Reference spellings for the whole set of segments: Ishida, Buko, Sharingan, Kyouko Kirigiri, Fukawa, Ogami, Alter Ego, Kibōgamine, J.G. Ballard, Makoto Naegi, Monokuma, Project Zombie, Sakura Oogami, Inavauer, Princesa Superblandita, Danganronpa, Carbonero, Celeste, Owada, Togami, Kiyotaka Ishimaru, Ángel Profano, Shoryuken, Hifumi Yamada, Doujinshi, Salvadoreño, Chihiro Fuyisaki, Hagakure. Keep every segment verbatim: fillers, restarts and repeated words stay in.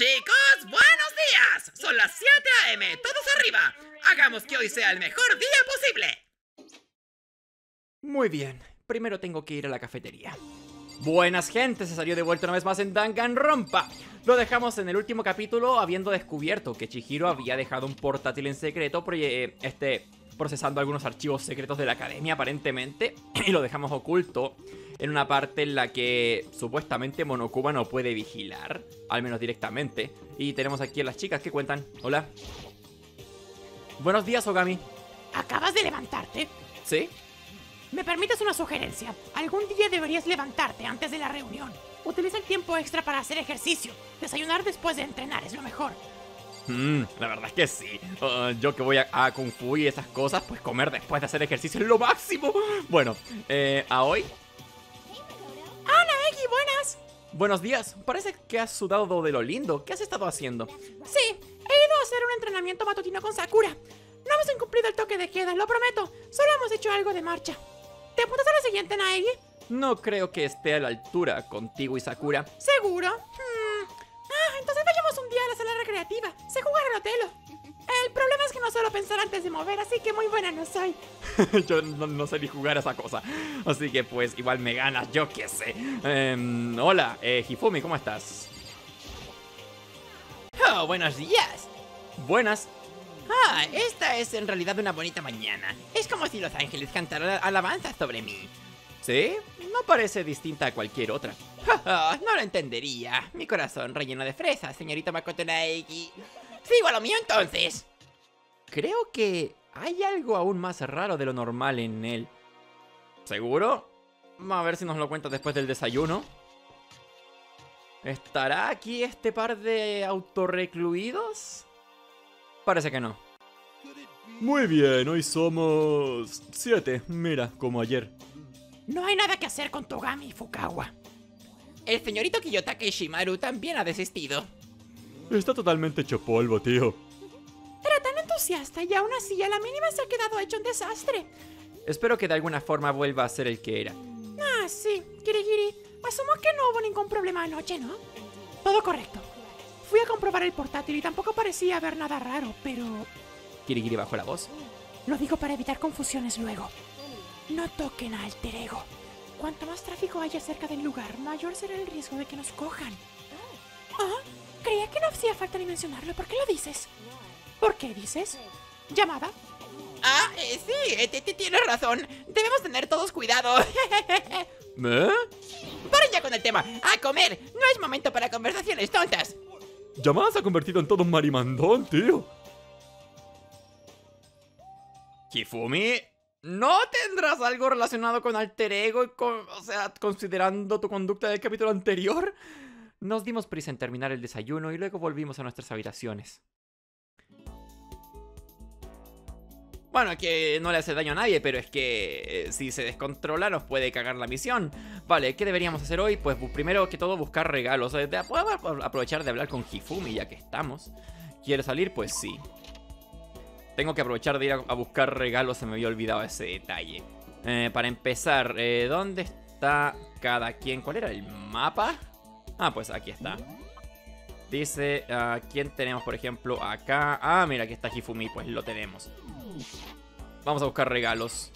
Chicos, buenos días. Son las siete a m Todos arriba. Hagamos que hoy sea el mejor día posible. Muy bien. Primero tengo que ir a la cafetería. Buenas gente, se salió de vuelta una vez más en Danganronpa. Lo dejamos en el último capítulo habiendo descubierto que Chihiro había dejado un portátil en secreto eh, este, procesando algunos archivos secretos de la academia aparentemente, y lo dejamos oculto en una parte en la que supuestamente Monokuba no puede vigilar, al menos directamente. Y tenemos aquí a las chicas que cuentan. Hola. Buenos días, Ogami. ¿Acabas de levantarte? ¿Sí? ¿Me permites una sugerencia? Algún día deberías levantarte antes de la reunión. Utiliza el tiempo extra para hacer ejercicio. Desayunar después de entrenar es lo mejor. Mm, la verdad es que sí. Uh, yo que voy a, a Kung Fu y esas cosas, pues comer después de hacer ejercicio es lo máximo. Bueno, eh, ¿a hoy? ¡Ah, Naegi, buenas! Buenos días. Parece que has sudado de lo lindo. ¿Qué has estado haciendo? Sí, he ido a hacer un entrenamiento matutino con Sakura. No hemos incumplido el toque de queda, lo prometo. Solo hemos hecho algo de marcha. ¿Te apuntas a la siguiente, Naegi? No creo que esté a la altura contigo y Sakura. ¿Seguro? Hmm. Ah, entonces vayamos un día a la sala recreativa. Sé jugar al Otelo. El problema es que no suelo pensar antes de mover, así que muy buena no soy. Yo no, no sé ni jugar a esa cosa. Así que pues igual me ganas, yo qué sé. Eh, hola, eh, Hifumi, ¿cómo estás? Oh, buenos días. Buenas. Ah, esta es en realidad una bonita mañana. Es como si los ángeles cantaran alabanzas sobre mí. ¿Sí? No parece distinta a cualquier otra. No lo entendería. Mi corazón relleno de fresas, señorita Makoto Naegi. ¿Sigo a lo mío entonces? Creo que hay algo aún más raro de lo normal en él. ¿Seguro? A ver si nos lo cuentas después del desayuno. ¿Estará aquí este par de autorrecluidos? Parece que no. Muy bien, hoy somos siete, mira, como ayer. No hay nada que hacer con Togami y Fukawa. El señorito Kiyotaka Ishimaru también ha desistido. Está totalmente hecho polvo, tío. Era tan entusiasta y aún así a la mínima se ha quedado hecho un desastre. Espero que de alguna forma vuelva a ser el que era. Ah, sí, Kirigiri. Asumo que no hubo ningún problema anoche, ¿no? Todo correcto. Fui a comprobar el portátil y tampoco parecía haber nada raro, pero... Kirigiri bajó la voz. Lo digo para evitar confusiones luego. No toquen a Alter Ego. Cuanto más tráfico haya cerca del lugar, mayor será el riesgo de que nos cojan. Ah, creía que no hacía falta ni mencionarlo. ¿Por qué lo dices? ¿Por qué dices? ¿Llamada? Ah, eh, sí, tienes razón. Debemos tener todos cuidado. ¿Eh? Paren ya con el tema. ¡A comer! No es momento para conversaciones tontas. Yamada se ha convertido en todo un marimandón, tío. Hifumi, ¿no tendrás algo relacionado con Alter Ego y con, o sea, considerando tu conducta del capítulo anterior? Nos dimos prisa en terminar el desayuno y luego volvimos a nuestras habitaciones. Bueno, que no le hace daño a nadie, pero es que eh, si se descontrola nos puede cagar la misión. Vale, ¿qué deberíamos hacer hoy? Pues primero que todo buscar regalos. ¿Puedo aprovechar de hablar con Hifumi ya que estamos? ¿Quiere salir? Pues sí. Tengo que aprovechar de ir a buscar regalos, se me había olvidado ese detalle. Eh, para empezar, eh, ¿dónde está cada quien? ¿Cuál era el mapa? Ah, pues aquí está. Dice, uh, ¿quién tenemos por ejemplo acá? Ah, mira, aquí está Hifumi, pues lo tenemos. Vamos a buscar regalos.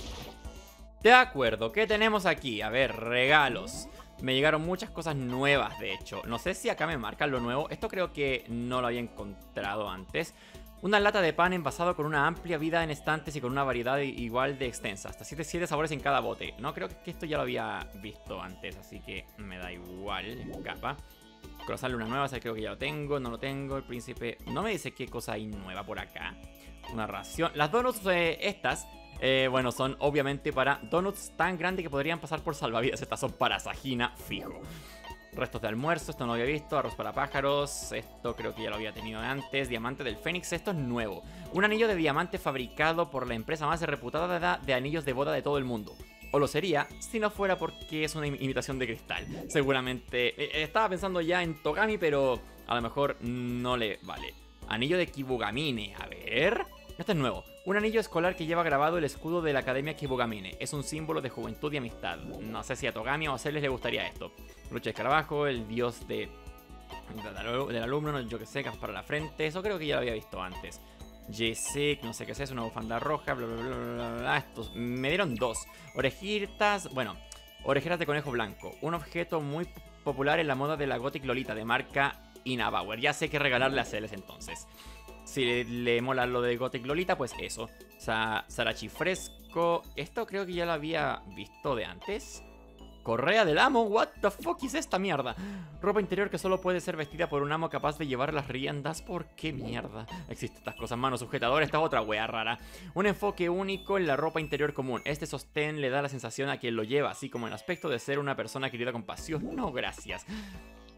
De acuerdo, ¿qué tenemos aquí? A ver, regalos. Me llegaron muchas cosas nuevas, de hecho. No sé si acá me marcan lo nuevo. Esto creo que no lo había encontrado antes. Una lata de pan envasado con una amplia vida en estantes y con una variedad igual de extensa. Hasta siete sabores en cada bote. No, creo que esto ya lo había visto antes, así que me da igual. Capa. Cruzar una nueva, o sea, creo que ya lo tengo, no lo tengo. El príncipe, no me dice qué cosa hay nueva por acá. Una ración, las donuts eh, estas, eh, bueno, son obviamente para donuts tan grandes que podrían pasar por salvavidas. Estas son para Sajina, fijo. Restos de almuerzo, esto no lo había visto. Arroz para pájaros, esto creo que ya lo había tenido antes. Diamante del Fénix, esto es nuevo. Un anillo de diamante fabricado por la empresa más reputada de anillos de boda de todo el mundo. O lo sería, si no fuera porque es una imitación de cristal. Seguramente, eh, estaba pensando ya en Togami, pero a lo mejor no le vale. Anillo de Kibōgamine, a ver... Este es nuevo. Un anillo escolar que lleva grabado el escudo de la Academia Kibōgamine. Es un símbolo de juventud y amistad. No sé si a Togami o a Celeste le gustaría esto. Broche de escarabajo, el dios de... del alumno, no, yo que sé, capas para la frente. Eso creo que ya lo había visto antes. J C, no sé qué es eso, una bufanda roja, bla, bla, bla, bla, bla. Estos, me dieron dos. Orejitas, bueno, orejeras de conejo blanco. Un objeto muy popular en la moda de la Gothic Lolita de marca Inavauer. Ya sé qué regalarle a Celeste entonces. Si le, le mola lo de Gothic Lolita, pues eso. Sa Sarachi fresco. Esto creo que ya lo había visto de antes. Correa del amo, what the fuck es esta mierda. Ropa interior que solo puede ser vestida por un amo capaz de llevar las riendas. ¿Por qué mierda existen estas cosas? Mano sujetadora, esta otra wea rara. Un enfoque único en la ropa interior común. Este sostén le da la sensación a quien lo lleva, así como el aspecto de ser una persona querida con pasión. No, gracias.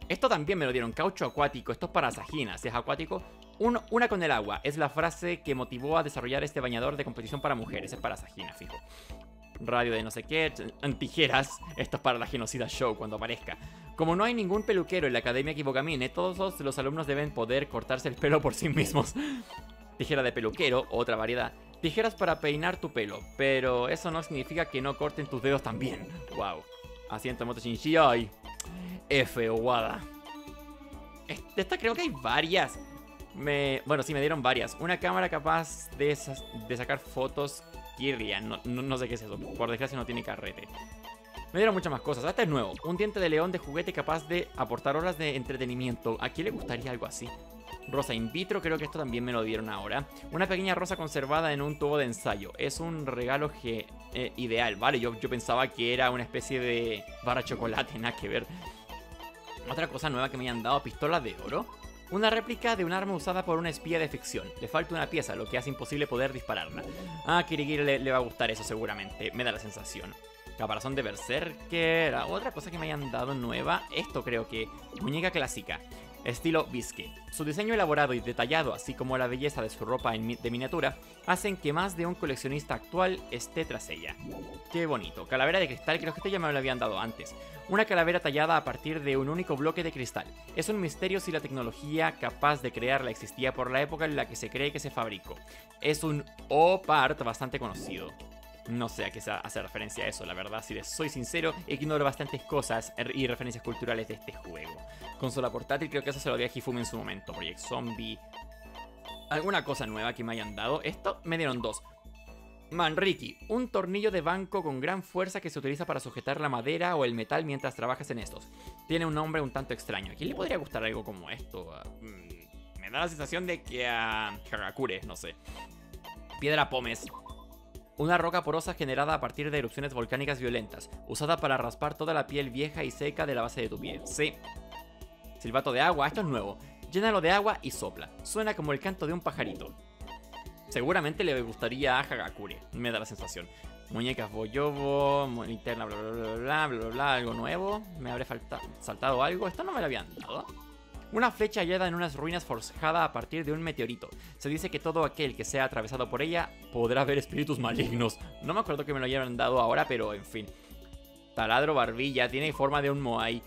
Esto también me lo dieron, caucho acuático. Esto es para Sajina, si es acuático. Un, una con el agua, es la frase que motivó a desarrollar este bañador de competición para mujeres. Es para Sajina, fijo. Radio de no sé qué, tijeras. Esto es para la genocida show cuando aparezca. Como no hay ningún peluquero en la academia Kibōgamine, todos los alumnos deben poder cortarse el pelo por sí mismos. Tijera de peluquero, otra variedad. Tijeras para peinar tu pelo, pero eso no significa que no corten tus dedos también. Wow. Asiento moto Shinji, ay. F Owada. Esta creo que hay varias. Me, bueno, sí, me dieron varias. Una cámara capaz de, sa de sacar fotos. Kirrian, no, no, no sé qué es eso. Por desgracia no tiene carrete. Me dieron muchas más cosas. Hasta es nuevo. Un diente de león de juguete capaz de aportar horas de entretenimiento. ¿A quién le gustaría algo así? Rosa in vitro, creo que esto también me lo dieron ahora. Una pequeña rosa conservada en un tubo de ensayo. Es un regalo que, eh, ideal, ¿vale? Yo, yo pensaba que era una especie de barra chocolate, nada que ver. Otra cosa nueva que me hayan dado, pistola de oro. Una réplica de un arma usada por una espía de ficción. Le falta una pieza, lo que hace imposible poder dispararla. Ah, a Kirigiri le, le va a gustar eso seguramente, me da la sensación. Caparazón de Berserker. Otra cosa que me hayan dado nueva, esto creo que... Muñeca clásica, estilo bisque. Su diseño elaborado y detallado, así como la belleza de su ropa en mi, de miniatura, hacen que más de un coleccionista actual esté tras ella. Qué bonito. Calavera de cristal, creo que esto ya me lo habían dado antes. Una calavera tallada a partir de un único bloque de cristal. Es un misterio si la tecnología capaz de crearla existía por la época en la que se cree que se fabricó. Es un O-Part bastante conocido. No sé a qué se hace referencia a eso, la verdad. Si les soy sincero, ignoro bastantes cosas y referencias culturales de este juego. Consola portátil, creo que eso se lo di a Hifumi en su momento. Project Zombie. Alguna cosa nueva que me hayan dado. Esto me dieron dos. Manriki, un tornillo de banco con gran fuerza que se utiliza para sujetar la madera o el metal mientras trabajas en estos. Tiene un nombre un tanto extraño. ¿A quién le podría gustar algo como esto? Uh, me da la sensación de que a... Uh, Hagakure, no sé. Piedra pómez. Una roca porosa generada a partir de erupciones volcánicas violentas, usada para raspar toda la piel vieja y seca de la base de tu piel. Sí. Silbato de agua, esto es nuevo. Llénalo de agua y sopla. Suena como el canto de un pajarito. Seguramente le gustaría a Hagakure, me da la sensación. Muñecas boyobo, linterna, bla bla bla bla bla bla, algo nuevo. Me habré saltado algo, esto no me lo habían dado. Una flecha hallada en unas ruinas forjada a partir de un meteorito. Se dice que todo aquel que sea atravesado por ella podrá ver espíritus malignos. No me acuerdo que me lo hayan dado ahora, pero en fin. Taladro barbilla, tiene forma de un moai.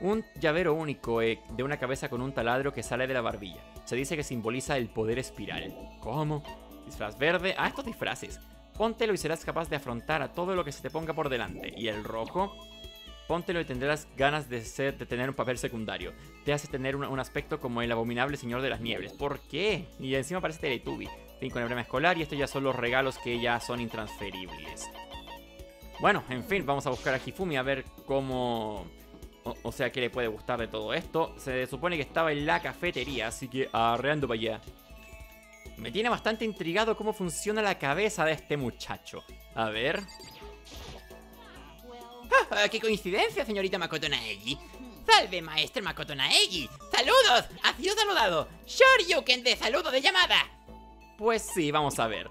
Un llavero único eh, de una cabeza con un taladro que sale de la barbilla. Se dice que simboliza el poder espiral. ¿Cómo? Disfraz verde. Ah, estos disfraces. Póntelo y serás capaz de afrontar a todo lo que se te ponga por delante. Y el rojo. Póntelo y tendrás ganas de, ser, de tener un papel secundario. Te hace tener un, un aspecto como el abominable señor de las nieves. ¿Por qué? Y encima parece Teletubby. Fin con el emblema escolar y estos ya son los regalos que ya son intransferibles. Bueno, en fin, vamos a buscar a Hifumi a ver cómo... O, o sea, que le puede gustar de todo esto. Se supone que estaba en la cafetería, así que arreando para allá. Me tiene bastante intrigado cómo funciona la cabeza de este muchacho. A ver... ¡Ah, qué coincidencia, señorita Makoto Naegi! ¡Salve, maestra Makoto Naegi! ¡Saludos! ¡Ha sido saludado! ¡Shoryuken de saludo de llamada! Pues sí, vamos a ver.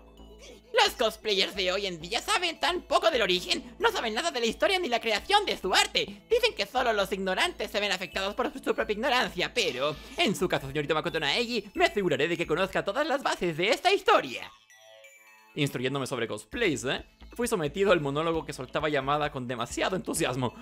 Los cosplayers de hoy en día saben tan poco del origen, no saben nada de la historia ni la creación de su arte. Dicen que solo los ignorantes se ven afectados por su propia ignorancia, pero... En su caso, señorita Makoto Naegi, me aseguraré de que conozca todas las bases de esta historia. Instruyéndome sobre cosplays, ¿eh? Fui sometido al monólogo que soltaba Yamada con demasiado entusiasmo.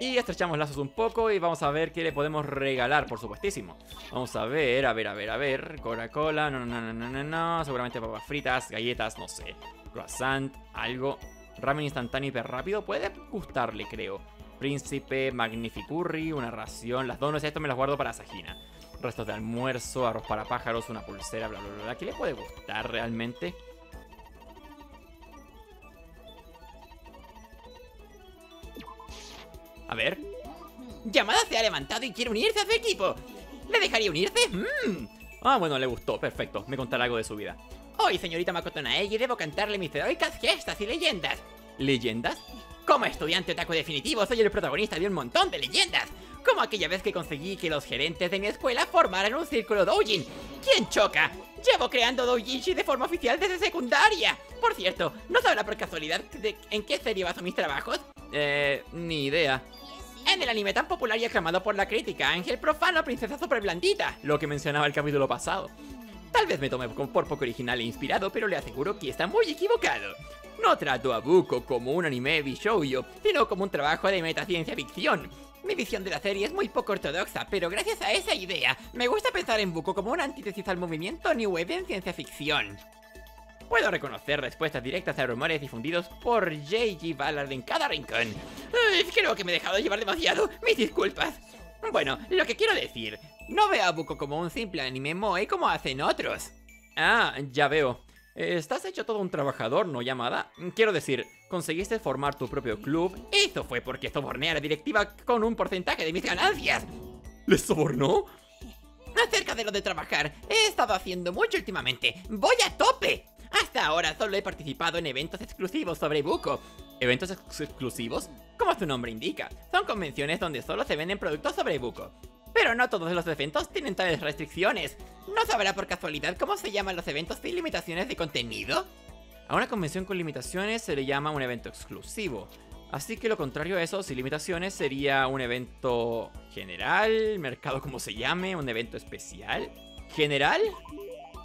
Y estrechamos lazos un poco y vamos a ver qué le podemos regalar, por supuestísimo. Vamos a ver, a ver, a ver, a ver... Coca-Cola, no, no, no, no, no, no... Seguramente papas fritas, galletas, no sé... Croissant, algo... Ramen instantáneo hiper rápido, puede gustarle, creo. príncipe, magnificurri, una ración, las donas, esto me las guardo para Sajina. Restos de almuerzo, arroz para pájaros, una pulsera, bla, bla, bla, bla. ¿Qué le puede gustar realmente? A ver. Yamada se ha levantado y quiere unirse a su equipo. ¿Le dejaría unirse? Mm. Ah, bueno, le gustó. Perfecto. Me contará algo de su vida. Hoy, señorita Makoto Naegi, debo cantarle mis heroicas gestas y leyendas. ¿Leyendas? Como estudiante otaku definitivo, soy el protagonista de un montón de leyendas. Como aquella vez que conseguí que los gerentes de mi escuela formaran un círculo doujin. ¿Quién choca? Llevo creando doujinshi de forma oficial desde secundaria. Por cierto, ¿no sabrá por casualidad de en qué serie baso mis trabajos? Eh, ni idea. En el anime tan popular y aclamado por la crítica, Ángel Profano, Princesa Superblandita, lo que mencionaba el capítulo pasado. Tal vez me tome por poco original e inspirado, pero le aseguro que está muy equivocado. No trato a Buko como un anime bishoujo, sino como un trabajo de metaciencia ficción. Mi visión de la serie es muy poco ortodoxa, pero gracias a esa idea, me gusta pensar en Buko como una antítesis al movimiento New Wave en ciencia ficción. Puedo reconocer respuestas directas a rumores difundidos por J G. Ballard en cada rincón. Uh, creo que me he dejado llevar demasiado, mis disculpas. Bueno, lo que quiero decir, no veo a Buko como un simple anime moe como hacen otros. Ah, ya veo. Estás hecho todo un trabajador, ¿no, Yamada? Quiero decir, conseguiste formar tu propio club. Eso fue porque soborné a la directiva con un porcentaje de mis ganancias. ¿Les sobornó? Acerca de lo de trabajar, he estado haciendo mucho últimamente. ¡Voy a tope! Hasta ahora solo he participado en eventos exclusivos sobre Buko. ¿Eventos ex exclusivos? Como su nombre indica, son convenciones donde solo se venden productos sobre Buko. Pero no todos los eventos tienen tales restricciones. ¿No sabrá por casualidad cómo se llaman los eventos sin limitaciones de contenido? A una convención con limitaciones se le llama un evento exclusivo. Así que lo contrario a eso, sin limitaciones, sería un evento general, mercado como se llame, un evento especial. ¿General?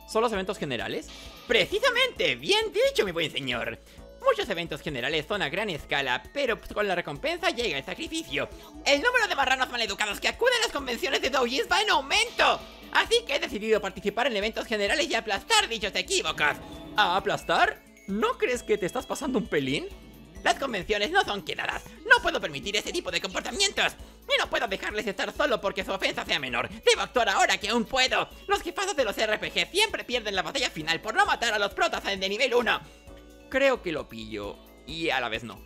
¿Son los eventos generales? ¡Precisamente! ¡Bien dicho, mi buen señor! Muchos eventos generales son a gran escala, pero con la recompensa llega el sacrificio. El número de marranos maleducados que acuden a las convenciones de doujins va en aumento. Así que he decidido participar en eventos generales y aplastar dichos equívocos. ¿A aplastar? ¿No crees que te estás pasando un pelín? Las convenciones no son quedadas. No puedo permitir ese tipo de comportamientos. Y no puedo dejarles estar solo porque su ofensa sea menor. Debo actuar ahora que aún puedo. Los jefazos de los R P G siempre pierden la batalla final por no matar a los protas de nivel uno. Creo que lo pillo. Y a la vez no.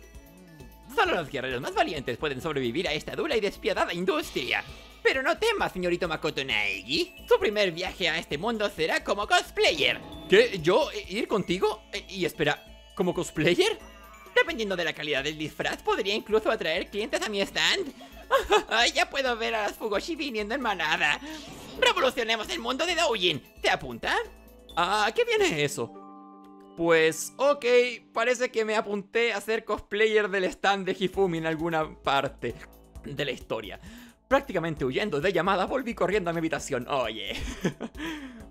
Solo los guerreros más valientes pueden sobrevivir a esta dura y despiadada industria. Pero no temas, señorito Makoto Naegi. Su primer viaje a este mundo será como cosplayer. ¿Qué? ¿Yo? ¿Ir contigo? Y espera, ¿como cosplayer? Dependiendo de la calidad del disfraz, podría incluso atraer clientes a mi stand. Ya puedo ver a las Fugoshi viniendo en manada. Revolucionemos el mundo de doujin. ¿Te apunta? ¿A qué viene eso? Pues, ok, parece que me apunté a ser cosplayer del stand de Hifumi en alguna parte de la historia. Prácticamente huyendo de Yamada, volví corriendo a mi habitación. Oye,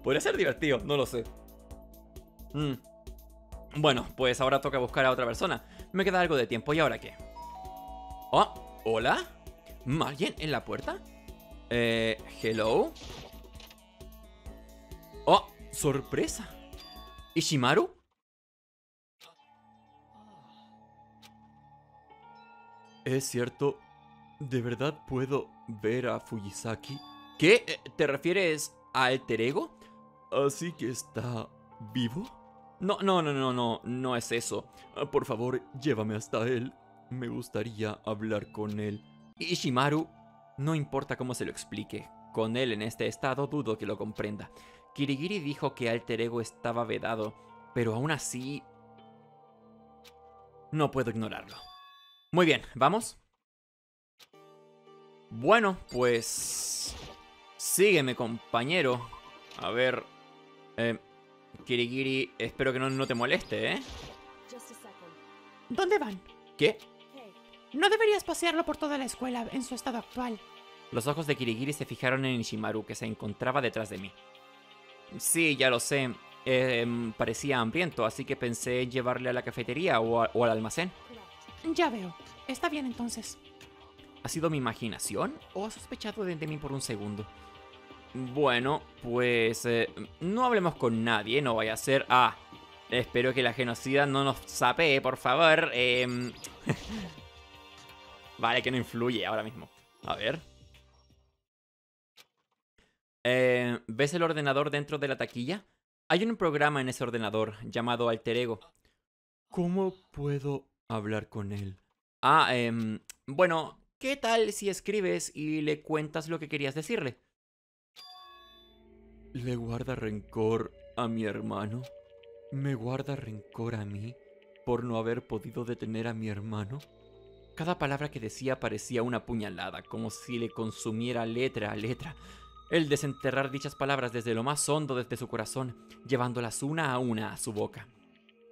podría ser divertido, no lo sé. Mm. Bueno, pues ahora toca buscar a otra persona. Me queda algo de tiempo, ¿y ahora qué? Oh, ¿hola? ¿Alguien en la puerta? Eh, ¿hello? Oh, sorpresa. ¿Ishimaru? ¿Es cierto? ¿De verdad puedo ver a Fuyisaki? ¿Qué? ¿Te refieres a Alter Ego? ¿Así que está vivo? No, no, no, no, no, no es eso. Por favor, llévame hasta él. Me gustaría hablar con él. Ishimaru, no importa cómo se lo explique. Con él en este estado dudo que lo comprenda. Kirigiri dijo que Alter Ego estaba vedado, pero aún así... no puedo ignorarlo. Muy bien, ¿vamos? Bueno, pues... sígueme, compañero. A ver... Eh... Kirigiri, espero que no, no te moleste, ¿eh? ¿Dónde van? ¿Qué? No deberías pasearlo por toda la escuela en su estado actual. Los ojos de Kirigiri se fijaron en Ishimaru, que se encontraba detrás de mí. Sí, ya lo sé. Eh, parecía hambriento, así que pensé en llevarle a la cafetería o, a, o al almacén. Ya veo. Está bien, entonces. ¿Ha sido mi imaginación o ha sospechado de, de mí por un segundo? Bueno, pues eh, no hablemos con nadie, no vaya a ser... Ah, espero que la genocida no nos sapee, por favor. Eh... Vale, que no influye ahora mismo. A ver. Eh, ¿Ves el ordenador dentro de la taquilla? Hay un programa en ese ordenador llamado Alter Ego. ¿Cómo puedo hablar con él? Ah, eh, bueno, ¿qué tal si escribes y le cuentas lo que querías decirle? ¿Le guarda rencor a mi hermano? ¿Me guarda rencor a mí por no haber podido detener a mi hermano? Cada palabra que decía parecía una puñalada, como si le consumiera letra a letra. El desenterrar dichas palabras desde lo más hondo desde su corazón, llevándolas una a una a su boca.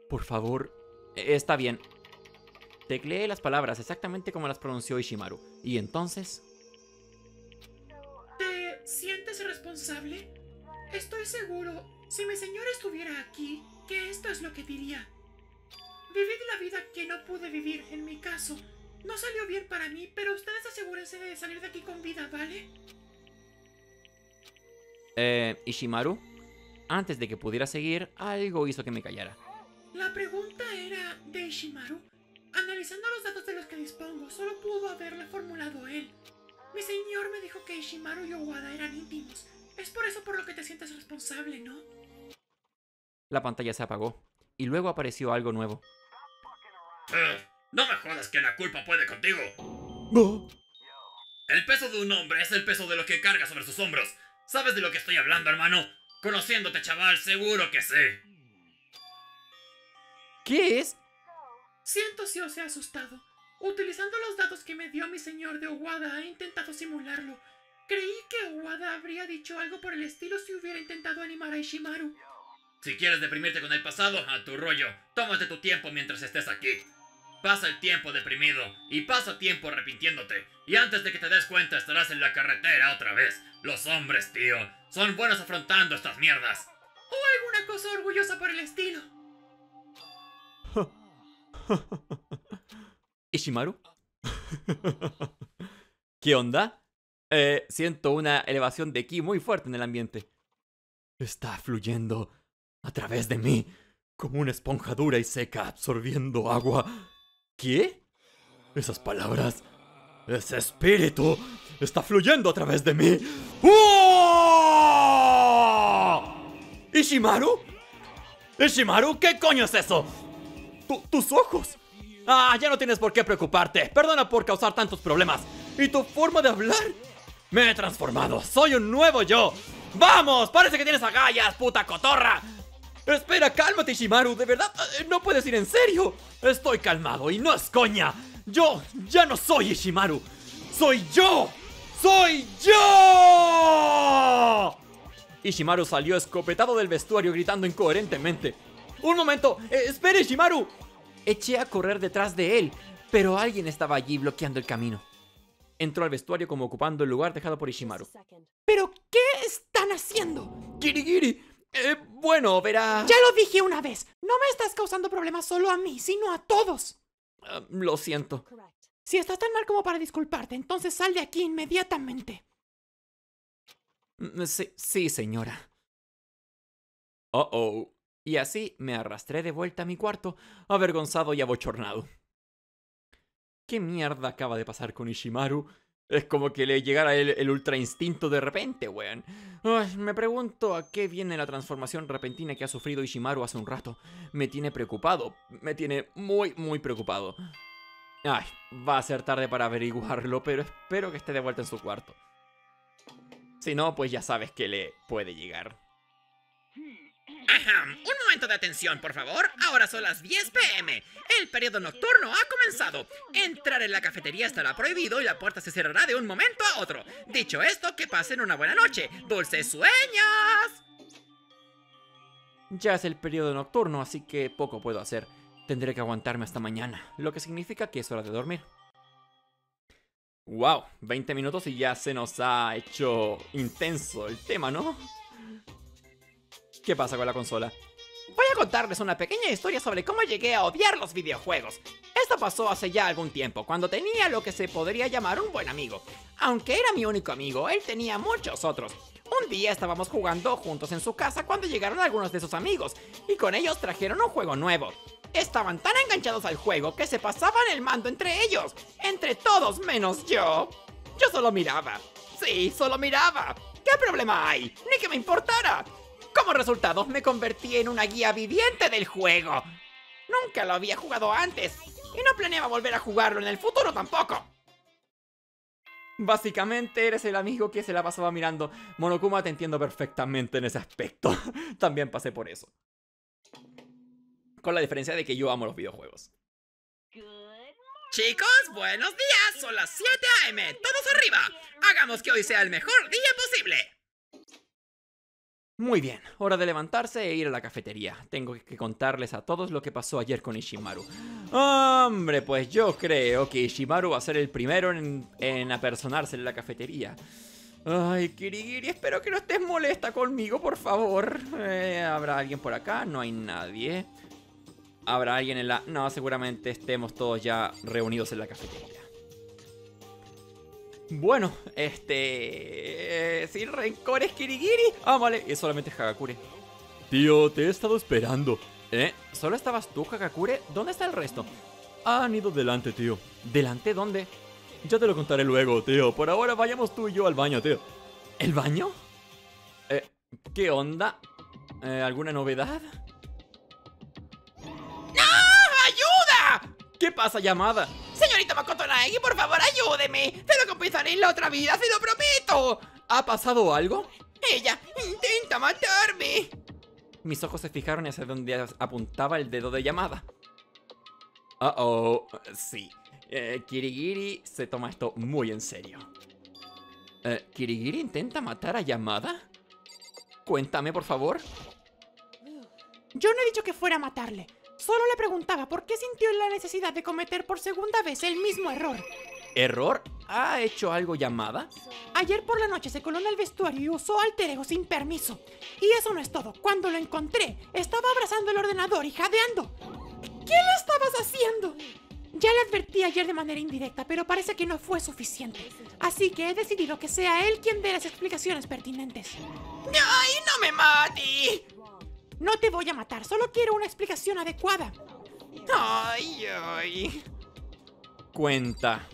Por favor, está bien. Tecleé las palabras exactamente como las pronunció Ishimaru. Y entonces... ¿Te sientes responsable? Estoy seguro, si mi señor estuviera aquí, que esto es lo que diría. Vivid la vida que no pude vivir, en mi caso. No salió bien para mí, pero ustedes asegúrense de salir de aquí con vida, ¿vale? Eh, Ishimaru, antes de que pudiera seguir, algo hizo que me callara. La pregunta era de Ishimaru. Analizando los datos de los que dispongo, solo pudo haberla formulado él. Mi señor me dijo que Ishimaru y Owada eran íntimos. Es por eso por lo que te sientes responsable, ¿no? La pantalla se apagó, y luego apareció algo nuevo. Eh, no me jodas que la culpa puede contigo. Oh. El peso de un hombre es el peso de lo que carga sobre sus hombros. ¿Sabes de lo que estoy hablando, hermano? Conociéndote, chaval, seguro que sé. ¿Qué es? Siento si os he asustado. Utilizando los datos que me dio mi señor de Owada, he intentado simularlo. Creí que Owada habría dicho algo por el estilo si hubiera intentado animar a Ishimaru. Si quieres deprimirte con el pasado, a tu rollo. Tómate tu tiempo mientras estés aquí. Pasa el tiempo deprimido y pasa tiempo arrepintiéndote. Y antes de que te des cuenta estarás en la carretera otra vez. Los hombres, tío, son buenos afrontando estas mierdas. O alguna cosa orgullosa por el estilo. ¿Ishimaru? ¿Qué onda? Eh, siento una elevación de ki muy fuerte en el ambiente. Está fluyendo a través de mí, como una esponja dura y seca absorbiendo agua. ¿Qué? Esas palabras... ¡Ese espíritu está fluyendo a través de mí! ¡Oh! ¿Ishimaru? ¿Ishimaru? ¿Qué coño es eso? Tu, ¡Tus ojos! ¡Ah! Ya no tienes por qué preocuparte. Perdona por causar tantos problemas. ¿Y tu forma de hablar? Me he transformado, soy un nuevo yo. ¡Vamos! Parece que tienes agallas, puta cotorra. Espera, cálmate, Ishimaru, de verdad, no puedes ir en serio. Estoy calmado y no es coña. Yo ya no soy Ishimaru. ¡Soy yo! ¡Soy yo! Ishimaru salió escopetado del vestuario gritando incoherentemente. ¡Un momento! ¡Espera, Ishimaru! Eché a correr detrás de él, pero alguien estaba allí bloqueando el camino. Entró al vestuario como ocupando el lugar dejado por Ishimaru. ¿Pero qué están haciendo? Kirigiri, eh, bueno, verá... Ya lo dije una vez, no me estás causando problemas solo a mí, sino a todos. uh, Lo siento. Si estás tan mal como para disculparte, entonces sal de aquí inmediatamente. Sí, sí, señora. Oh, oh. Y así me arrastré de vuelta a mi cuarto, avergonzado y abochornado. ¿Qué mierda acaba de pasar con Ishimaru? Es como que le llegara el, el ultra instinto de repente, weón. Ay, me pregunto a qué viene la transformación repentina que ha sufrido Ishimaru hace un rato. Me tiene preocupado. Me tiene muy, muy preocupado. Ay, va a ser tarde para averiguarlo, pero espero que esté de vuelta en su cuarto. Si no, pues ya sabes que le puede llegar. Ajá. Un momento de atención, por favor. Ahora son las diez pe eme. El periodo nocturno ha comenzado. Entrar en la cafetería estará prohibido y la puerta se cerrará de un momento a otro. Dicho esto, que pasen una buena noche. ¡Dulces sueños! Ya es el periodo nocturno, así que poco puedo hacer. Tendré que aguantarme hasta mañana, lo que significa que es hora de dormir. Wow, veinte minutos y ya se nos ha hecho intenso el tema, ¿no? ¿Qué pasa con la consola? Voy a contarles una pequeña historia sobre cómo llegué a odiar los videojuegos. Esto pasó hace ya algún tiempo, cuando tenía lo que se podría llamar un buen amigo. Aunque era mi único amigo, él tenía muchos otros. Un día estábamos jugando juntos en su casa cuando llegaron algunos de sus amigos, y con ellos trajeron un juego nuevo. estaban tan enganchados al juego que se pasaban el mando entre ellos, entre todos menos yo. Yo solo miraba. Sí, solo miraba. ¿Qué problema hay? Ni que me importara. Como resultado, me convertí en una guía viviente del juego. Nunca lo había jugado antes y no planeaba volver a jugarlo en el futuro tampoco. Básicamente eres el amigo que se la pasaba mirando. Monokuma, te entiendo perfectamente en ese aspecto. También pasé por eso. Con la diferencia de que yo amo los videojuegos. Chicos, buenos días. Son las siete a m Todos arriba. Hagamos que hoy sea el mejor día posible. Muy bien, hora de levantarse e ir a la cafetería. Tengo que contarles a todos lo que pasó ayer con Ishimaru. Hombre, pues yo creo que Ishimaru va a ser el primero en, en apersonarse en la cafetería. Ay, Kirigiri, espero que no estés molesta conmigo, por favor. eh, ¿Habrá alguien por acá? No hay nadie. ¿Habrá alguien en la...? No, seguramente estemos todos ya reunidos en la cafetería. Bueno, este... Eh, sin rencores, Kirigiri. Ah, vale, es solamente Hagakure. Tío, te he estado esperando. ¿Eh? ¿Solo estabas tú, Hagakure? ¿Dónde está el resto? Han ido delante, tío. ¿Delante dónde? Ya te lo contaré luego, tío. Por ahora vayamos tú y yo al baño, tío. ¿El baño? Eh, ¿qué onda? Eh, ¿alguna novedad? ¿Qué pasa, Yamada? Señorita Makoto Naegi, por favor, ayúdeme. Te lo compensaré en la otra vida, se lo prometo. ¿Ha pasado algo? Ella intenta matarme. Mis ojos se fijaron hacia donde apuntaba el dedo de Yamada. Uh oh, sí. eh, Kirigiri se toma esto muy en serio. eh, ¿Kirigiri intenta matar a Yamada? Cuéntame, por favor. Yo no he dicho que fuera a matarle. Solo le preguntaba por qué sintió la necesidad de cometer por segunda vez el mismo error. ¿Error? ¿Ha hecho algo Yamada? Ayer por la noche se coló en el vestuario y usó Alter Ego sin permiso. Y eso no es todo. Cuando lo encontré, estaba abrazando el ordenador y jadeando. ¿Qué le estabas haciendo? Ya le advertí ayer de manera indirecta, pero parece que no fue suficiente. Así que he decidido que sea él quien dé las explicaciones pertinentes. ¡Ay, no me mate! No te voy a matar, solo quiero una explicación adecuada. Ay, ay. Cuenta.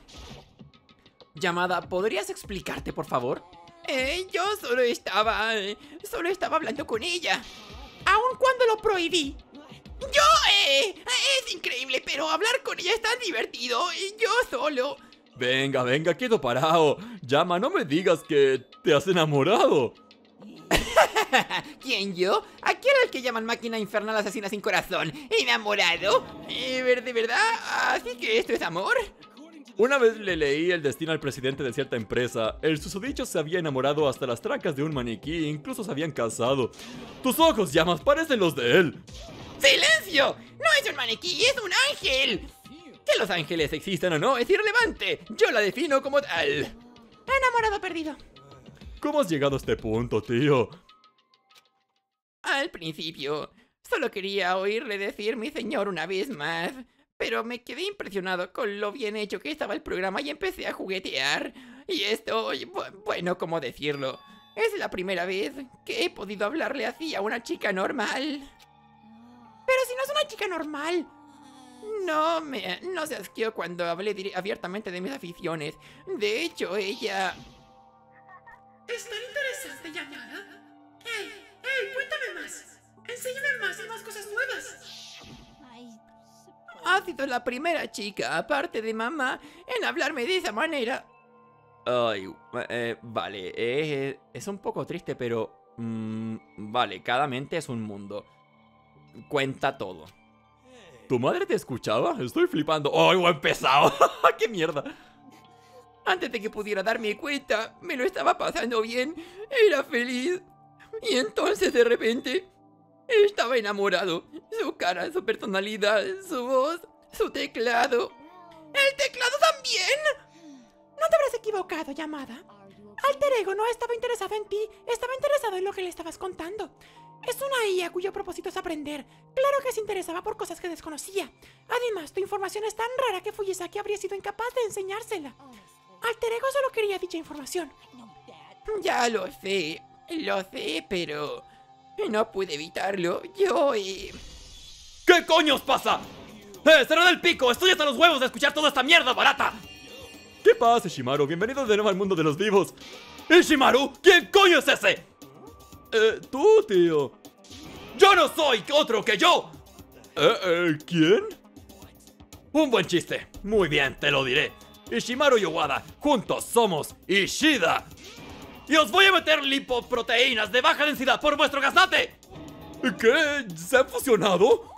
Yamada, ¿podrías explicarte, por favor? Eh, yo solo estaba... Solo estaba hablando con ella. Aun cuando lo prohibí. Yo, eh... Es increíble, pero hablar con ella es tan divertido. Y yo solo... Venga, venga, quedo parado. Yama, no me digas que te has enamorado. ¿Quién, yo? ¿Aquel al que llaman máquina infernal asesina sin corazón? ¿Enamorado? Eh, ¿De verdad? ¿Así que esto es amor? Una vez le leí el destino al presidente de cierta empresa. El susodicho se había enamorado hasta las trancas de un maniquí. Incluso se habían casado. Tus ojos, Llamas, parecen los de él. ¡Silencio! No es un maniquí, es un ángel. Que los ángeles existan o no es irrelevante. Yo la defino como tal. Enamorado perdido. ¿Cómo has llegado a este punto, tío? Al principio, solo quería oírle decir mi señor una vez más, pero me quedé impresionado con lo bien hecho que estaba el programa y empecé a juguetear. Y esto, bueno, ¿cómo decirlo? Es la primera vez que he podido hablarle así a una chica normal. Pero si no es una chica normal. No, me, no se asqueó cuando hablé abiertamente de mis aficiones. De hecho, ella... ¿Es tan interesante, Yamada? ¡Ey! ¡Ey! ¡Cuéntame más! ¡Enséñame más y más cosas nuevas! Ha sido la primera chica, aparte de mamá, en hablarme de esa manera. Ay, eh, vale, eh, es un poco triste, pero... Mmm, vale, cada mente es un mundo. Cuenta todo. ¿Tu madre te escuchaba? Estoy flipando. ¡Ay, buen pesado! ¡Qué mierda! Antes de que pudiera darme cuenta, me lo estaba pasando bien, era feliz. Y entonces de repente, estaba enamorado. Su cara, su personalidad, su voz, su teclado. ¡El teclado también! No te habrás equivocado, Yamada. Alter Ego no estaba interesado en ti, estaba interesado en lo que le estabas contando. Es una I A cuyo propósito es aprender. Claro que se interesaba por cosas que desconocía. Además, tu información es tan rara que Fuyisaki habría sido incapaz de enseñársela. Alter Ego solo quería dicha información. Ya lo sé, lo sé, pero... no pude evitarlo. Yo... Eh... ¿Qué coño os pasa? ¡Eh, será del pico! ¡Estoy hasta los huevos de escuchar toda esta mierda barata! ¿Qué pasa, Ishimaru? Bienvenido de nuevo al mundo de los vivos. ¡Ishimaru! ¿Quién coño es ese? Eh, tú, tío. ¡Yo no soy otro que yo! Eh, eh, ¿quién? Un buen chiste. Muy bien, te lo diré. Ishimaru y Owada, juntos somos Ishida. Y os voy a meter lipoproteínas de baja densidad por vuestro gaznate. ¿Qué? ¿Se han fusionado?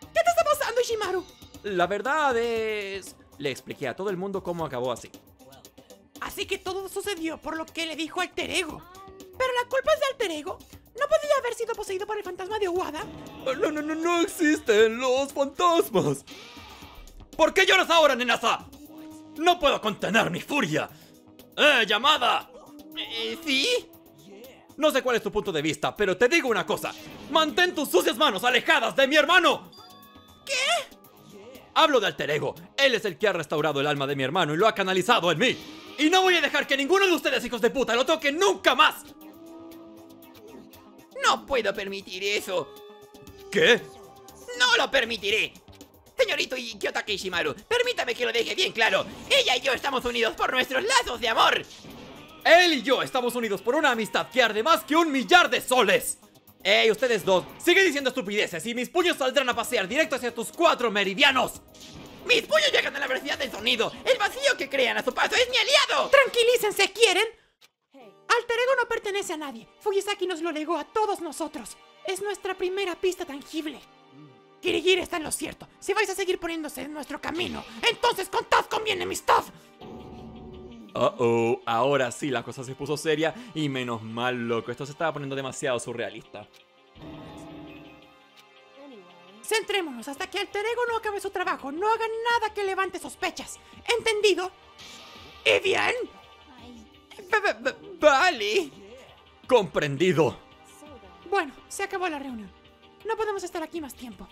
¿Qué te está pasando, Ishimaru? La verdad es... Le expliqué a todo el mundo cómo acabó así. Así que todo sucedió por lo que le dijo Alter Ego. Pero la culpa es de Alter Ego. ¿No podía haber sido poseído por el fantasma de Owada? No, no, no, no existen los fantasmas. ¿Por qué lloras ahora, nenaza? No puedo contener mi furia. ¡Eh, Yamada! ¿Sí? No sé cuál es tu punto de vista, pero te digo una cosa. ¡Mantén tus sucias manos alejadas de mi hermano! ¿Qué? Hablo de Alter Ego. Él es el que ha restaurado el alma de mi hermano y lo ha canalizado en mí. Y no voy a dejar que ninguno de ustedes, hijos de puta, lo toque nunca más. No puedo permitir eso. ¿Qué? No lo permitiré. Señorito y Kiyotaka Ishimaru, permítame que lo deje bien claro. Ella y yo estamos unidos por nuestros lazos de amor. Él y yo estamos unidos por una amistad que arde más que un millar de soles. ¡Ey, ustedes dos! ¡Sigue diciendo estupideces y mis puños saldrán a pasear directo hacia tus cuatro meridianos! ¡Mis puños llegan a la velocidad del sonido! ¡El vacío que crean a su paso es mi aliado! ¡Tranquilícense! ¿Quieren? Alter Ego no pertenece a nadie. Fuyisaki nos lo legó a todos nosotros. Es nuestra primera pista tangible. Kirigiri está en lo cierto. Si vais a seguir poniéndose en nuestro camino, entonces contad con mi enemistad. Oh, oh, ahora sí la cosa se puso seria y menos mal, loco. Esto se estaba poniendo demasiado surrealista. Centrémonos hasta que Alter Ego no acabe su trabajo. No hagan nada que levante sospechas. ¿Entendido? ¿Y bien? Vale. Comprendido. Bueno, se acabó la reunión. No podemos estar aquí más tiempo.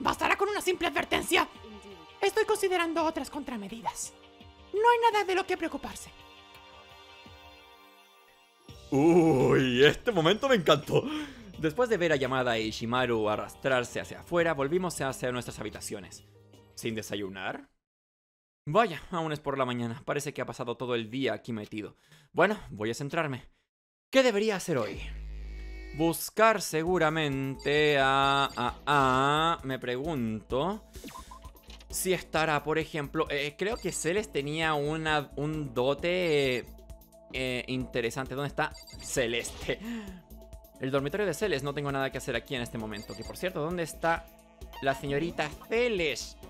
¿Bastará con una simple advertencia? Estoy considerando otras contramedidas. No hay nada de lo que preocuparse. Uy, este momento me encantó. Después de ver a Yamada y Ishimaru arrastrarse hacia afuera, volvimos hacia nuestras habitaciones. ¿Sin desayunar? Vaya, aún es por la mañana. Parece que ha pasado todo el día aquí metido. Bueno, voy a centrarme. ¿Qué debería hacer hoy? Buscar seguramente a... a, a me pregunto... Si estará, por ejemplo, eh, creo que Celeste tenía una, un dote eh, eh, interesante. ¿Dónde está Celeste? El dormitorio de Celeste. No tengo nada que hacer aquí en este momento. Que por cierto, ¿dónde está la señorita Celeste?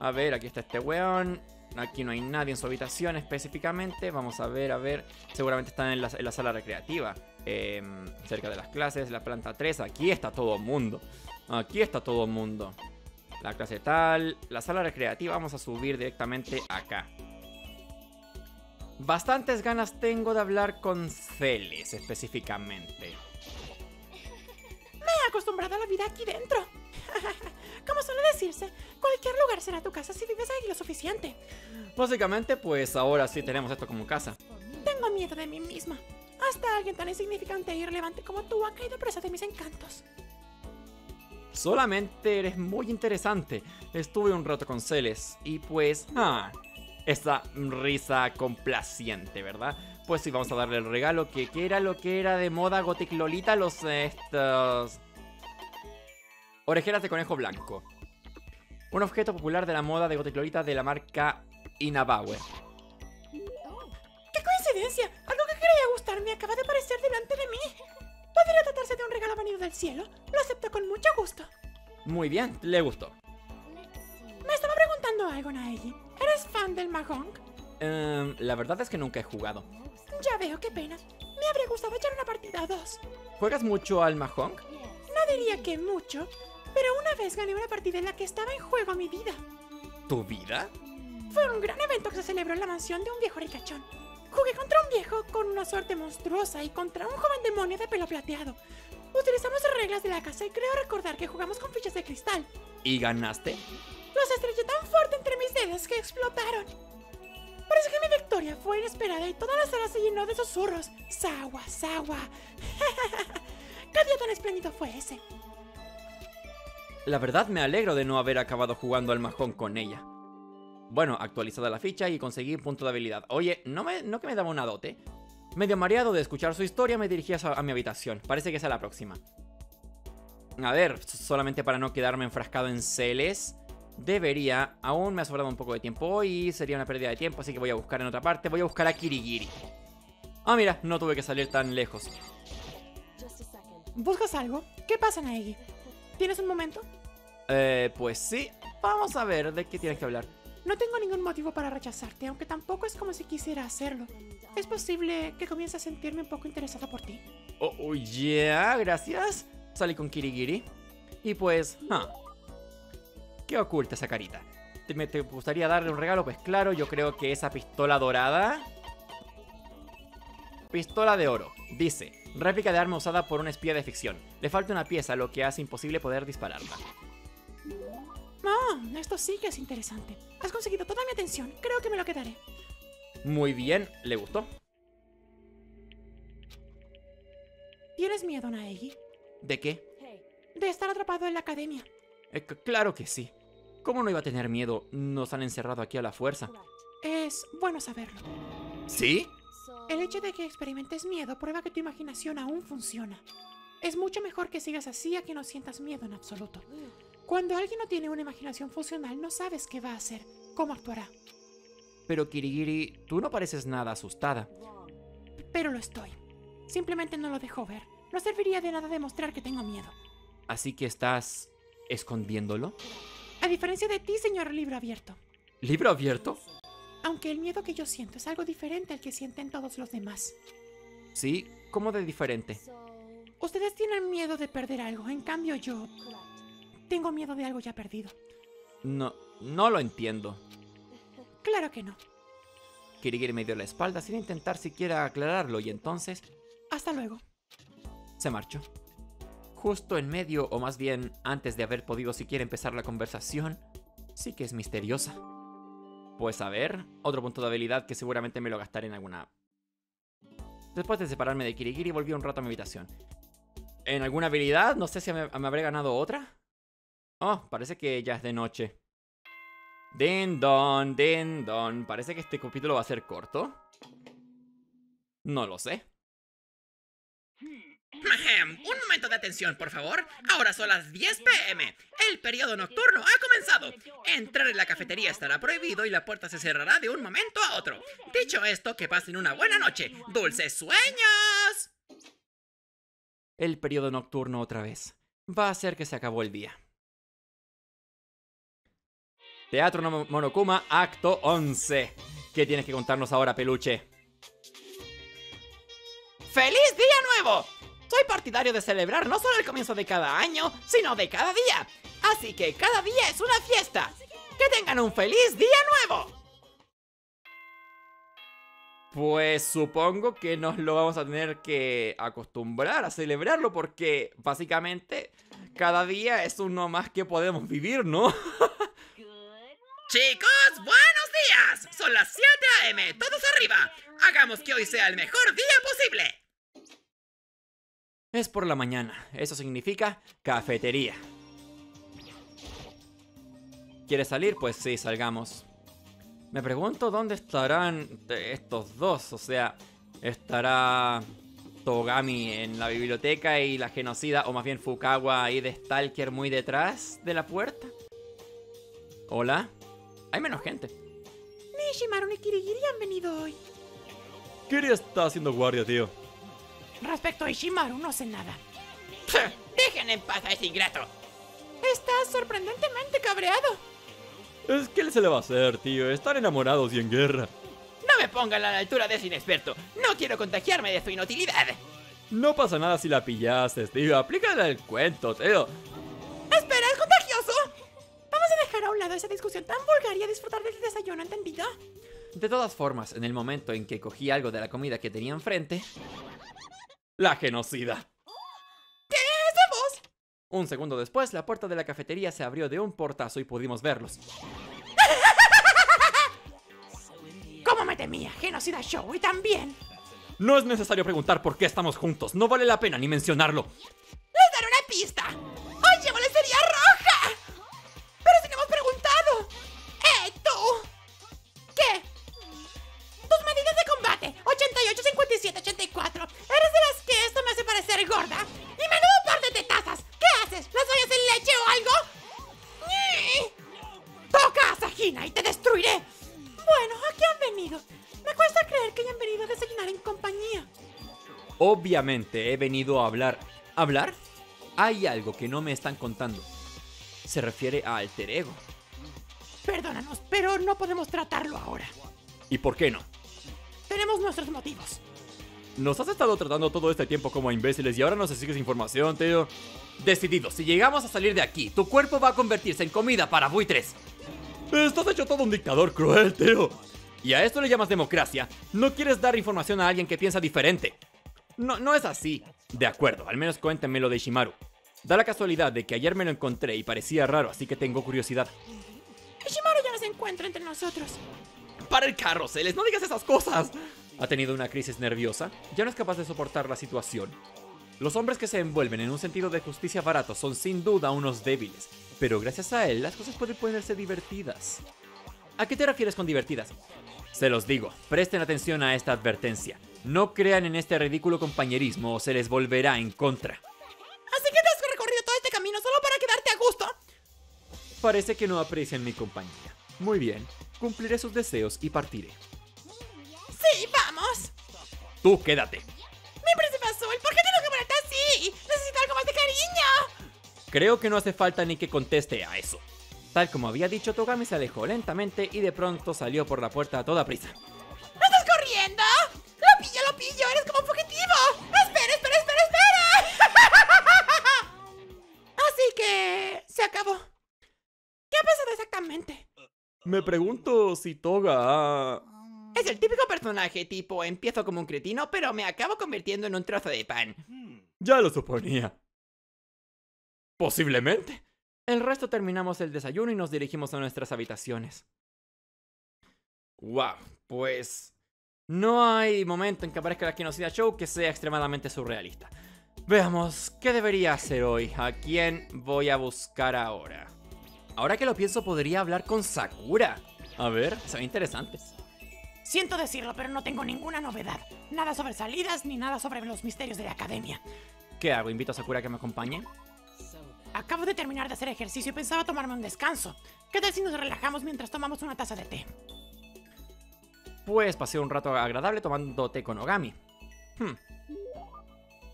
A ver, aquí está este weón. Aquí no hay nadie en su habitación específicamente. Vamos a ver, a ver. Seguramente está en la, en la sala recreativa. Eh, cerca de las clases, la planta tres. Aquí está todo el mundo. Aquí está todo el mundo. La clase tal, la sala recreativa, vamos a subir directamente acá. Bastantes ganas tengo de hablar con Celes específicamente. Me he acostumbrado a la vida aquí dentro. Como suele decirse, cualquier lugar será tu casa si vives ahí lo suficiente. Básicamente, pues ahora sí tenemos esto como casa. Tengo miedo de mí misma. Hasta alguien tan insignificante e irrelevante como tú ha caído presa de mis encantos. Solamente eres muy interesante. Estuve un rato con Celes y pues... Ah, esa risa complaciente, ¿verdad? Pues sí, vamos a darle el regalo que, que era lo que era de moda Gothic Lolita. Los... estos... Orejeras de conejo blanco. Un objeto popular de la moda de Gothic Lolita de la marca Inavauer. ¡Qué coincidencia! Algo que creía gustarme acaba de aparecer delante de mí. ¿Podría tratarse de un regalo venido del cielo? Lo acepto con mucho gusto. Muy bien, le gustó. Me estaba preguntando algo, Naegi. ¿Eres fan del mahjong? Um, la verdad es que nunca he jugado. Ya veo, qué pena. Me habría gustado echar una partida a dos. ¿Juegas mucho al mahjong? No diría que mucho, pero una vez gané una partida en la que estaba en juego mi vida. ¿Tu vida? Fue un gran evento que se celebró en la mansión de un viejo ricachón. Jugué contra un viejo con una suerte monstruosa y contra un joven demonio de pelo plateado. Utilizamos reglas de la casa y creo recordar que jugamos con fichas de cristal. ¿Y ganaste? Los estrellé tan fuerte entre mis dedos que explotaron. Parece que mi victoria fue inesperada y toda la sala se llenó de susurros. ¡Sawa, sawa! ¡Qué día tan espléndido fue ese! La verdad me alegro de no haber acabado jugando al mahjong con ella. Bueno, actualizada la ficha y conseguí punto de habilidad. Oye, no, me, no que me daba una dote. Medio mareado de escuchar su historia, me dirigí a, a mi habitación. Parece que es a la próxima. A ver, solamente para no quedarme enfrascado en Celeste. Debería, aún me ha sobrado un poco de tiempo hoy, sería una pérdida de tiempo, así que voy a buscar en otra parte. Voy a buscar a Kirigiri. Ah, mira, no tuve que salir tan lejos. ¿Buscas algo? ¿Qué pasa, Naegi? ¿Tienes un momento? Eh, pues sí. Vamos a ver de qué tienes que hablar. No tengo ningún motivo para rechazarte, aunque tampoco es como si quisiera hacerlo. Es posible que comience a sentirme un poco interesada por ti. Oh, oh yeah, gracias. Salí con Kirigiri. Y pues, huh. ¿Qué oculta esa carita? ¿Te, me, ¿Te gustaría darle un regalo? Pues claro, yo creo que esa pistola dorada... Pistola de oro. Dice, réplica de arma usada por un espía de ficción. Le falta una pieza, lo que hace imposible poder dispararla. Ah, esto sí que es interesante. Has conseguido toda mi atención, creo que me lo quedaré. Muy bien, ¿le gustó? ¿Tienes miedo, Naegi? ¿De qué? De estar atrapado en la academia. Eh, claro que sí. ¿Cómo no iba a tener miedo? Nos han encerrado aquí a la fuerza. Es bueno saberlo. ¿Sí? El hecho de que experimentes miedo prueba que tu imaginación aún funciona. Es mucho mejor que sigas así a que no sientas miedo en absoluto. Cuando alguien no tiene una imaginación funcional, no sabes qué va a hacer, cómo actuará. Pero Kirigiri, tú no pareces nada asustada. Pero lo estoy. Simplemente no lo dejo ver. No serviría de nada demostrar que tengo miedo. Así que estás... ¿escondiéndolo? A diferencia de ti, señor libro abierto. ¿Libro abierto? Aunque el miedo que yo siento es algo diferente al que sienten todos los demás. ¿Sí? ¿Cómo de diferente? Ustedes tienen miedo de perder algo, en cambio yo... tengo miedo de algo ya perdido. No, no lo entiendo. Claro que no. Kirigiri me dio la espalda sin intentar siquiera aclararlo y entonces... Hasta luego. Se marchó. Justo en medio, o más bien antes de haber podido siquiera empezar la conversación, sí que es misteriosa. Pues a ver, otro punto de habilidad que seguramente me lo gastaré en alguna... Después de separarme de Kirigiri, volví un rato a mi habitación. ¿En alguna habilidad? No sé si me, me habré ganado otra. Oh, parece que ya es de noche. Din don, din don. Parece que este capítulo va a ser corto. No lo sé. Un momento de atención, por favor. Ahora son las diez p m El periodo nocturno ha comenzado. Entrar en la cafetería estará prohibido y la puerta se cerrará de un momento a otro. Dicho esto, que pasen una buena noche. ¡Dulces sueños! El periodo nocturno otra vez. Va a ser que se acabó el día. Teatro no Monokuma, acto once. ¿Qué tienes que contarnos ahora, peluche? ¡Feliz día nuevo! Soy partidario de celebrar no solo el comienzo de cada año, sino de cada día. Así que cada día es una fiesta. ¡Que tengan un feliz día nuevo! Pues supongo que nos lo vamos a tener que acostumbrar a celebrarlo porque básicamente cada día es uno más que podemos vivir, ¿no? Chicos, buenos días. Son las siete a m Todos arriba. Hagamos que hoy sea el mejor día posible. Es por la mañana, eso significa cafetería. ¿Quieres salir? Pues sí, salgamos. Me pregunto dónde estarán estos dos, o sea, ¿estará Togami en la biblioteca y la genocida, o más bien Fukawa ahí de Stalker muy detrás de la puerta? ¿Hola? Hay menos gente. Ni Ishimaru ni Kirigiri han venido hoy. Kirigiri está haciendo guardia, tío. Respecto a Ishimaru, no sé nada. ¡Dejen en paz a ese ingrato! Estás sorprendentemente cabreado. Es que se le va a hacer, tío. Están enamorados y en guerra. No me pongan a la altura de ese inexperto. No quiero contagiarme de su inutilidad. No pasa nada si la pillaste, tío. Aplícala el cuento, tío. ¡Espera, es contagioso! Vamos a dejar a un lado esa discusión tan vulgar y a disfrutar del desayuno, ¿entendido? De todas formas, en el momento en que cogí algo de la comida que tenía enfrente... La genocida. ¿Qué es de vos? Un segundo después, la puerta de la cafetería se abrió de un portazo y pudimos verlos. ¿Cómo me temía? Genocida Show y también. No es necesario preguntar por qué estamos juntos. No vale la pena ni mencionarlo. ¡Les daré una pista! ¡Hoy llevo la serie roja! Me cuesta creer que hayan venido a desayunar en compañía. Obviamente he venido a hablar. ¿Hablar? Hay algo que no me están contando. Se refiere a Alter Ego. Perdónanos, pero no podemos tratarlo ahora. ¿Y por qué no? Tenemos nuestros motivos. Nos has estado tratando todo este tiempo como imbéciles y ahora nos sigues información, tío. Decidido, si llegamos a salir de aquí, tu cuerpo va a convertirse en comida para buitres. Estás hecho todo un dictador cruel, tío. ¿Y a esto le llamas democracia? ¿No quieres dar información a alguien que piensa diferente? No, no es así. De acuerdo, al menos cuéntame lo de Ishimaru. Da la casualidad de que ayer me lo encontré y parecía raro, así que tengo curiosidad. Ishimaru ya no se encuentra entre nosotros. ¡Para el carro, Celes! ¡No digas esas cosas! Ha tenido una crisis nerviosa. Ya no es capaz de soportar la situación. Los hombres que se envuelven en un sentido de justicia barato son sin duda unos débiles. Pero gracias a él, las cosas pueden ponerse divertidas. ¿A qué te refieres con divertidas? Se los digo, presten atención a esta advertencia. No crean en este ridículo compañerismo o se les volverá en contra. ¿Así que te has recorrido todo este camino solo para quedarte a gusto? Parece que no aprecian mi compañía. Muy bien, cumpliré sus deseos y partiré. ¡Sí, vamos! Tú quédate. ¡Mi príncipe azul! ¿Por qué tengo que ponerte así? ¡Necesito algo más de cariño! Creo que no hace falta ni que conteste a eso. Tal como había dicho, Togami se alejó lentamente y de pronto salió por la puerta a toda prisa. ¿No estás corriendo? ¡Lo pillo, lo pillo! ¡Eres como un fugitivo! ¡No, espera, espera, espera, espera! Así que... se acabó. ¿Qué ha pasado exactamente? Me pregunto si Toga... Es el típico personaje tipo, empiezo como un cretino, pero me acabo convirtiendo en un trozo de pan. Ya lo suponía. Posiblemente. El resto terminamos el desayuno y nos dirigimos a nuestras habitaciones. Wow, pues... no hay momento en que aparezca la Genocida Show que sea extremadamente surrealista. Veamos, ¿qué debería hacer hoy? ¿A quién voy a buscar ahora? Ahora que lo pienso, podría hablar con Sakura. A ver, se ve interesante. Siento decirlo, pero no tengo ninguna novedad. Nada sobre salidas, ni nada sobre los misterios de la academia. ¿Qué hago? ¿Invito a Sakura a que me acompañe? Acabo de terminar de hacer ejercicio y pensaba tomarme un descanso. ¿Qué tal si nos relajamos mientras tomamos una taza de té? Pues pasé un rato agradable tomando té con Ogami. Hmm.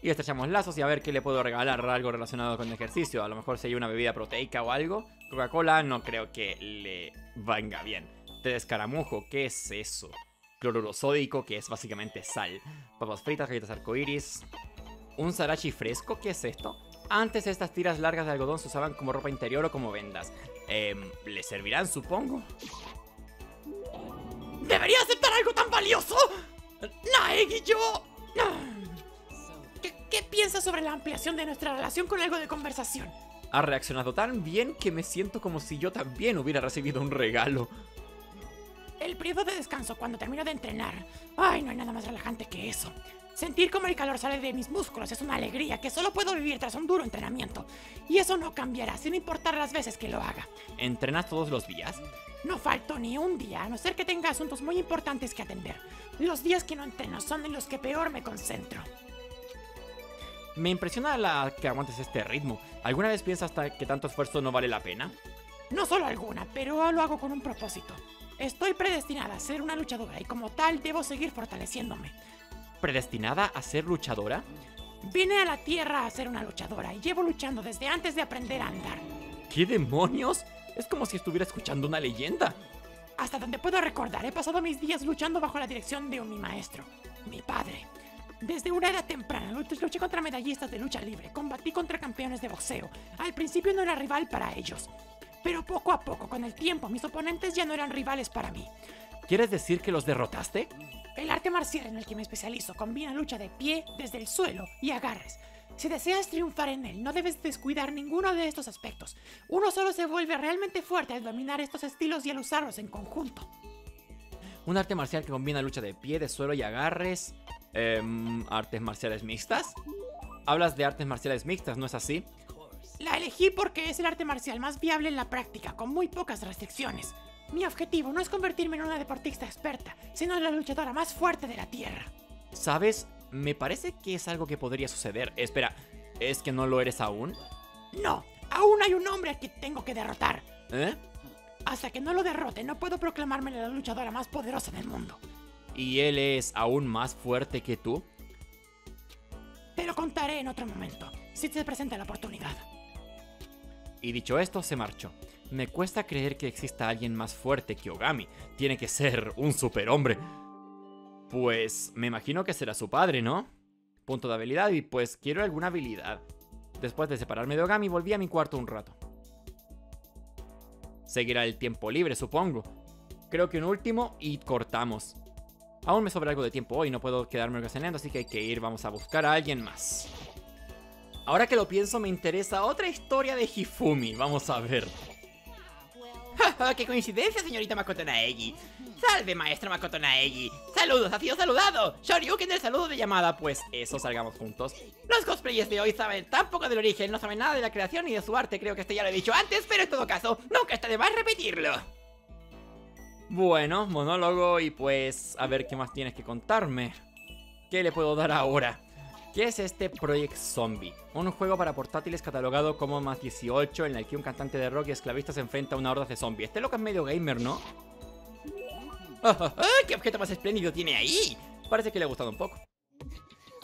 Y estrechamos lazos y a ver qué le puedo regalar, algo relacionado con el ejercicio. A lo mejor si hay una bebida proteica o algo. Coca-Cola no creo que le venga bien. Té de escaramujo, ¿qué es eso? Cloruro sódico, que es básicamente sal. Papas fritas, galletas arcoiris. Un sarachi fresco, ¿qué es esto? Antes estas tiras largas de algodón se usaban como ropa interior o como vendas. Eh, ¿Le servirán, supongo? ¿Debería aceptar algo tan valioso? Naegi, yo... ¿Qué, ¿Qué piensas sobre la ampliación de nuestra relación con algo de conversación? Ha reaccionado tan bien que me siento como si yo también hubiera recibido un regalo. El periodo de descanso cuando termino de entrenar. Ay, no hay nada más relajante que eso. Sentir como el calor sale de mis músculos es una alegría que solo puedo vivir tras un duro entrenamiento. Y eso no cambiará, sin importar las veces que lo haga. ¿Entrenas todos los días? No falto ni un día, a no ser que tenga asuntos muy importantes que atender. Los días que no entreno son en los que peor me concentro. Me impresiona la que aguantes este ritmo. ¿Alguna vez piensas que tanto esfuerzo no vale la pena? No solo alguna, pero lo hago con un propósito. Estoy predestinada a ser una luchadora y como tal debo seguir fortaleciéndome. ¿Predestinada a ser luchadora? Vine a la Tierra a ser una luchadora y llevo luchando desde antes de aprender a andar. ¿Qué demonios? Es como si estuviera escuchando una leyenda. Hasta donde puedo recordar, he pasado mis días luchando bajo la dirección de mi maestro, mi padre. Desde una edad temprana luché contra medallistas de lucha libre, combatí contra campeones de boxeo. Al principio no era rival para ellos, pero poco a poco, con el tiempo, mis oponentes ya no eran rivales para mí. ¿Quieres decir que los derrotaste? El arte marcial en el que me especializo combina lucha de pie, desde el suelo y agarres. Si deseas triunfar en él, no debes descuidar ninguno de estos aspectos. Uno solo se vuelve realmente fuerte al dominar estos estilos y al usarlos en conjunto. Un arte marcial que combina lucha de pie, de suelo y agarres... Eh, ¿artes marciales mixtas? Hablas de artes marciales mixtas, ¿no es así? La elegí porque es el arte marcial más viable en la práctica, con muy pocas restricciones. Mi objetivo no es convertirme en una deportista experta, sino en la luchadora más fuerte de la Tierra. ¿Sabes? Me parece que es algo que podría suceder. Espera, ¿es que no lo eres aún? No, aún hay un hombre a quien tengo que derrotar. ¿Eh? Hasta que no lo derrote, no puedo proclamarme la luchadora más poderosa del mundo. y él es aún más fuerte que tú? Te lo contaré en otro momento, si te presenta la oportunidad. Y dicho esto, se marchó. Me cuesta creer que exista alguien más fuerte que Oogami. Tiene que ser un superhombre. Pues me imagino que será su padre, ¿no? Punto de habilidad y pues quiero alguna habilidad. Después de separarme de Oogami, volví a mi cuarto un rato. Seguirá el tiempo libre, supongo. Creo que un último y cortamos. Aún me sobra algo de tiempo hoy, no puedo quedarme ocasionando, así que hay que ir, vamos a buscar a alguien más. Ahora que lo pienso, me interesa otra historia de Hifumi, vamos a ver. ¡Qué coincidencia, señorita Makoto Naegi! ¡Salve, maestra Makoto Naegi! ¡Saludos, ha sido saludado! ¡Shoryuken del saludo de llamada! Pues eso, salgamos juntos. Los cosplayers de hoy saben tan poco del origen, no saben nada de la creación ni de su arte. Creo que esto ya lo he dicho antes, pero en todo caso, nunca está de más repetirlo. Bueno, monólogo y pues a ver qué más tienes que contarme. ¿Qué le puedo dar ahora? ¿Qué es este Project Zombie? Un juego para portátiles catalogado como más dieciocho en el que un cantante de rock y esclavista se enfrenta a una horda de zombies. Este loco es medio gamer, ¿no? Oh, oh, oh, ¡qué objeto más espléndido tiene ahí! Parece que le ha gustado un poco.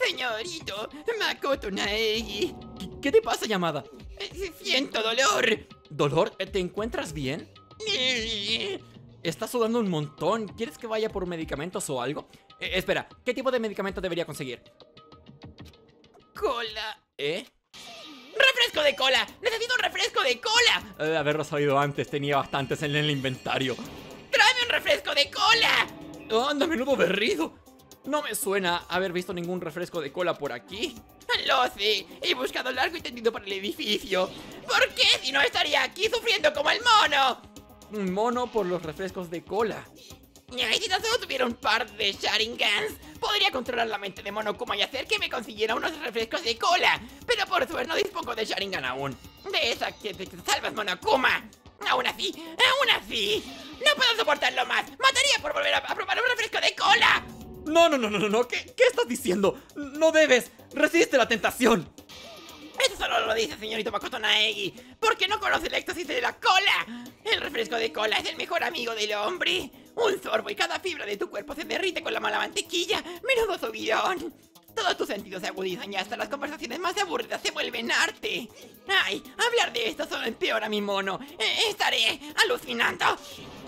Señorito, Makoto Naegi. ¿Qué, qué te pasa, llamada? Siento dolor. ¿Dolor? ¿Te encuentras bien? Estás sudando un montón. ¿Quieres que vaya por medicamentos o algo? Eh, espera, ¿qué tipo de medicamento debería conseguir? Cola. ¿Eh? ¡Refresco de cola! ¡Necesito un refresco de cola! De haberlo sabido antes, tenía bastantes en el inventario. ¡Tráeme un refresco de cola! ¡Anda, menudo berrido! No me suena haber visto ningún refresco de cola por aquí. Lo sé, he buscado largo y tendido por el edificio. ¿Por qué si no estaría aquí sufriendo como el mono? Un mono por los refrescos de cola. Ay, si tan solo tuviera un par de Sharingans, podría controlar la mente de Monokuma y hacer que me consiguiera unos refrescos de cola. Pero por suerte no dispongo de Sharingan aún. De esa que te salvas, Monokuma. Aún así, aún así, no puedo soportarlo más. Mataría por volver a, a probar un refresco de cola. No, no, no, no, no, ¿Qué, ¿qué estás diciendo? No debes, resiste la tentación. Eso solo lo dice, señorito Makoto Naegi, porque no conoce el éxtasis de la cola. El refresco de cola es el mejor amigo del hombre. Un sorbo y cada fibra de tu cuerpo se derrite con la mala mantequilla. Menudo subidón. Todos tus sentidos se agudizan y hasta las conversaciones más aburridas se vuelven arte. Ay, hablar de esto solo empeora a mi mono. Eh, estaré alucinando.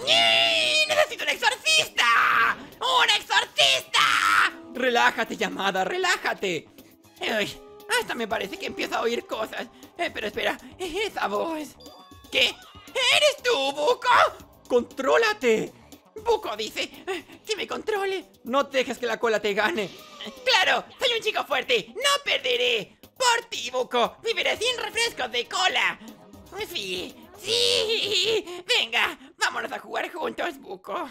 ¡Yee! ¡Necesito un exorcista! ¡Un exorcista! Relájate, llamada, relájate. Uy, hasta me parece que empiezo a oír cosas. Eh, pero espera, esa voz. ¿Qué? ¿Eres tú, Buko? ¡Contrólate! Buko dice que me controle. No dejes que la cola te gane. ¡Claro! ¡Soy un chico fuerte! ¡No perderé! ¡Por ti, Buko! ¡Viviré sin refrescos de cola! ¡Sí! ¡Sí! ¡Venga! ¡Vámonos a jugar juntos, Buko!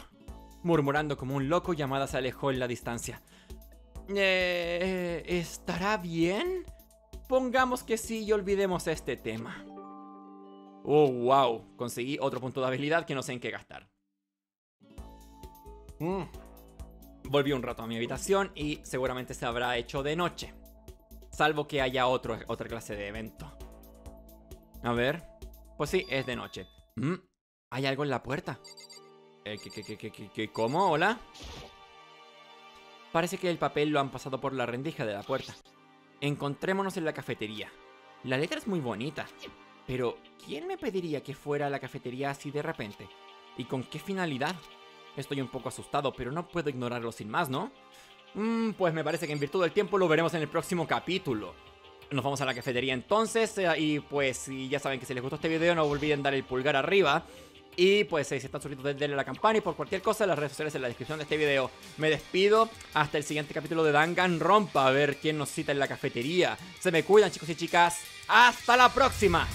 Murmurando como un loco, Yamada se alejó en la distancia. Eh, ¿Estará bien? Pongamos que sí y olvidemos este tema. ¡Oh, wow! Conseguí otro punto de habilidad que no sé en qué gastar. Mm. Volví un rato a mi habitación y seguramente se habrá hecho de noche. Salvo que haya otro, otra clase de evento. A ver. Pues sí, es de noche. Mm. Hay algo en la puerta. Eh, ¿qué, qué, qué, qué, qué, ¿Cómo? ¿Hola? Parece que el papel lo han pasado por la rendija de la puerta. Encontrémonos en la cafetería. La letra es muy bonita. Pero, ¿quién me pediría que fuera a la cafetería así de repente? ¿Y con qué finalidad? Estoy un poco asustado, pero no puedo ignorarlo sin más, ¿no? Mm, pues me parece que en virtud del tiempo lo veremos en el próximo capítulo. Nos vamos a la cafetería entonces, eh, y pues si ya saben que si les gustó este video no olviden dar el pulgar arriba. Y pues eh, si están suscritos denle a la campana y por cualquier cosa las redes sociales en la descripción de este video. Me despido hasta el siguiente capítulo de Danganronpa, a ver quién nos cita en la cafetería. Se me cuidan, chicos y chicas, ¡hasta la próxima!